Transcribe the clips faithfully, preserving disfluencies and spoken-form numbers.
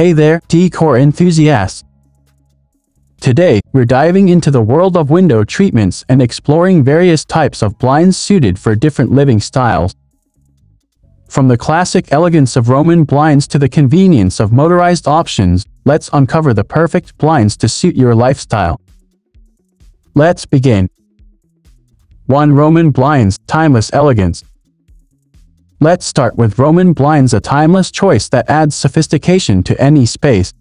Hey there, decor enthusiasts! Today, we're diving into the world of window treatments and exploring various types of blinds suited for different living styles. From the classic elegance of Roman blinds to the convenience of motorized options, let's uncover the perfect blinds to suit your lifestyle. Let's begin. one Roman blinds, timeless elegance. Let's start with Roman blinds, a timeless choice that adds sophistication to any space.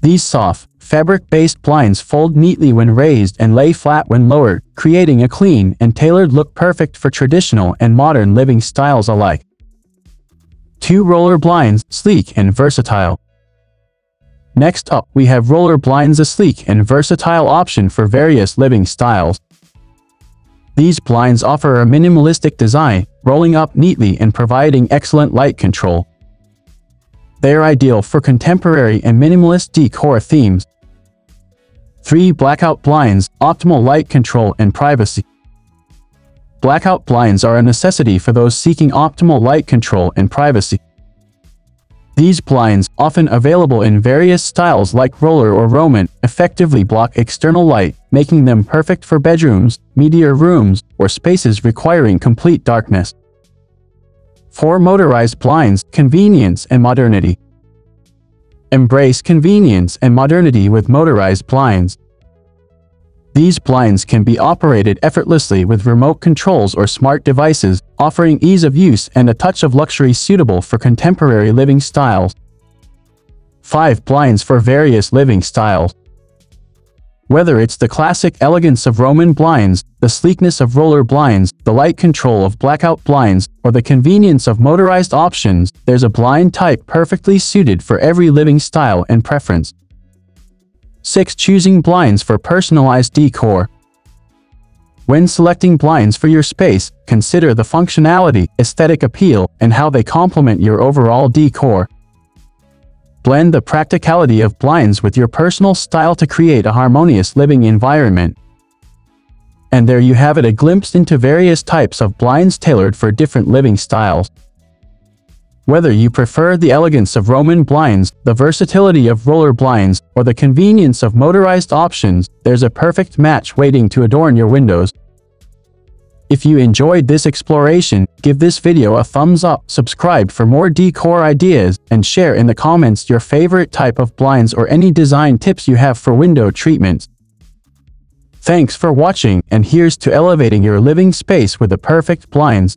These soft, fabric-based blinds fold neatly when raised and lay flat when lowered, creating a clean and tailored look perfect for traditional and modern living styles alike. two Roller blinds, sleek and versatile. Next up, we have roller blinds, a sleek and versatile option for various living styles. These blinds offer a minimalistic design, rolling up neatly and providing excellent light control. They are ideal for contemporary and minimalist decor themes. three Blackout blinds, optimal light control and privacy. Blackout blinds are a necessity for those seeking optimal light control and privacy. These blinds, often available in various styles like roller or Roman, effectively block external light, making them perfect for bedrooms, media rooms, or spaces requiring complete darkness. four Motorized blinds, convenience and modernity. Embrace convenience and modernity with motorized blinds. These blinds can be operated effortlessly with remote controls or smart devices, offering ease of use and a touch of luxury suitable for contemporary living styles. five Blinds for various living styles. Whether it's the classic elegance of Roman blinds, the sleekness of roller blinds, the light control of blackout blinds, or the convenience of motorized options, there's a blind type perfectly suited for every living style and preference. six Choosing blinds for personalized decor. When selecting blinds for your space, consider the functionality, aesthetic appeal, and how they complement your overall decor. Blend the practicality of blinds with your personal style to create a harmonious living environment. And there you have it, a glimpse into various types of blinds tailored for different living styles. Whether you prefer the elegance of Roman blinds, the versatility of roller blinds, or the convenience of motorized options, there's a perfect match waiting to adorn your windows. If you enjoyed this exploration, give this video a thumbs up, subscribe for more decor ideas, and share in the comments your favorite type of blinds or any design tips you have for window treatments. Thanks for watching, and here's to elevating your living space with the perfect blinds.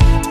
you.